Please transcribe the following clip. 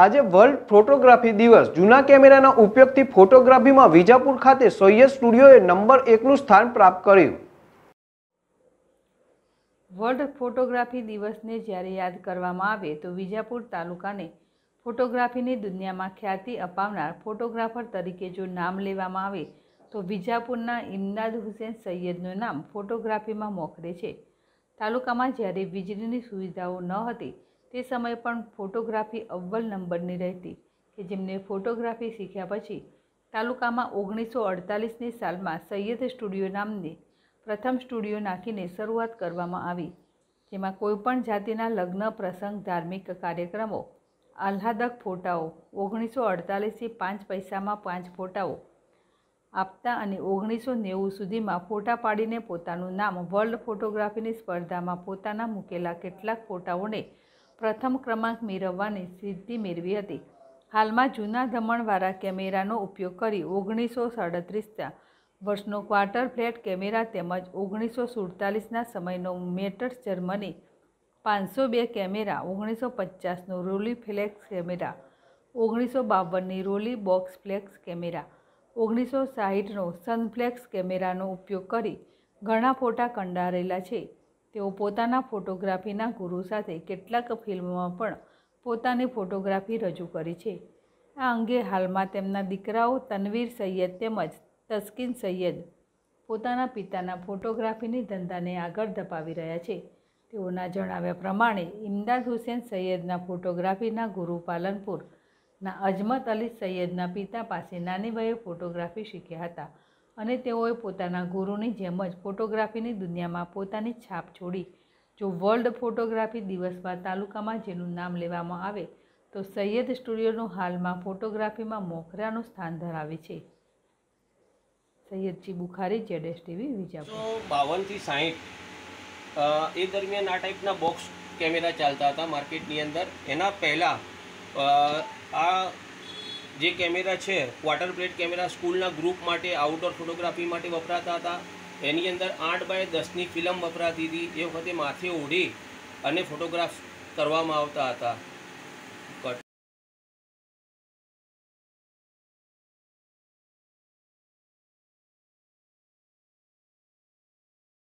આજે world photography દિવસ જૂના કેમેરાના ઉપયોગથી ફોટોગ્રાફીમાં વિજાપુર ખાતે સૈયદ સ્ટુડિયોએ નંબર 1નું સ્થાન પ્રાપ્ત કર્યું। વર્લ્ડ ફોટોગ્રાફી દિવસને જ્યારે યાદ કરવામાં આવે તો વિજાપુર તાલુકાને ફોટોગ્રાફીની દુનિયામાં ખ્યાતિ અપાવનાર ફોટોગ્રાફર તરીકે જો નામ લેવામાં આવે તો વિજાપુરના ઇમદાદ હુસૈન સૈયદનું નામ ફોટોગ્રાફીમાં મોખરે છે। તાલુકામાં જ્યારે વીજળીની સુવિધાઓ ન હતી તે સમયે પણ ફોટોગ્રાફી અવ્વલ નંબરની રહેતી કે જેમને ફોટોગ્રાફી શીખ્યા પછી તાલુકામાં 1948ની સાલમાં સૈયદ સ્ટુડિયો નામની પ્રથમ સ્ટુડિયો નાખીને શરૂઆત કરવામાં આવી, જેમાં કોઈપણ જાતિના લગ્ન પ્રસંગ, ધાર્મિક કાર્યક્રમો, આહલાદક ફોટાઓ 1948થી 5 પૈસામાં 5 ફોટાઓ આપતા અને 1990 સુધીમાં ફોટા પાડીને પોતાનું નામ વર્લ્ડ ફોટોગ્રાફીની સ્પર્ધામાં પોતાના મૂકેલા કેટલાક ફોટાઓને प्रथम क्रमांक मेळववानी सिद्धि मेळवी हती। हालमां जूना धमणवाळा केमेरानो उपयोग करी 1937 वर्षनो क्वार्टर फ्लेट केमेरा तेमज 1947 समयनो मेटर्स जर्मनी 502 केमेरा, 1950नो रोली फ्लेक्स केमेरा, 1952नी रोली बॉक्स फ्लेक्स केमेरा, 1960नो सनफ्लेक्स केमेरानो उपयोग करी घणा फोटा कंडारेला छे। તેઓ પોતાના ફોટોગ્રાફીના ગુરુ સાથે કેટલાક ફિલ્મોમાં પણ પોતાની ફોટોગ્રાફી રજૂ કરી છે। આ અંગે હાલમાં તેમના દીકરાઓ તનવીર સૈયદ તેમજ તસ્કીન સૈયદ પોતાના પિતાના ફોટોગ્રાફીની ધંધાને આગળ ધપાવી રહ્યા છે। તેઓના જણાવ્યા પ્રમાણે ઇમદાદ હુસૈન સૈયદના ફોટોગ્રાફીના ગુરુ પાલનપુરના અજમત અલી સૈયદના પિતા પાસે નાની વયે ફોટોગ્રાફી શીખ્યા હતા અને તેઓએ પોતાના ગુરુની જેમ જ ફોટોગ્રાફીની દુનિયામાં પોતાની છાપ છોડી। જો વર્લ્ડ ફોટોગ્રાફી દિવસમાં તાલુકામાં જેનું નામ લેવામાં આવે તો સૈયદ સ્ટુડિયોનું હાલમાં ફોટોગ્રાફીમાં મોખરાનું સ્થાન ધરાવે છે। સૈયદજી બુખારી, ZSTV વિજાપુર। 52 થી 60 એ દરમિયાન આ ટાઈપના બોક્સ કેમેરા ચાલતા હતા માર્કેટની અંદર। એના પહેલાં આ जे कैमेरा है quarter plate camera school group माटे आउटडोर फोटोग्राफी माटे वपराता था। एनी अंदर 8x10नी फिल्म वपराती थी। ये वखते माथे ओढ़ी अने फोटोग्राफ करवामां आवता हता।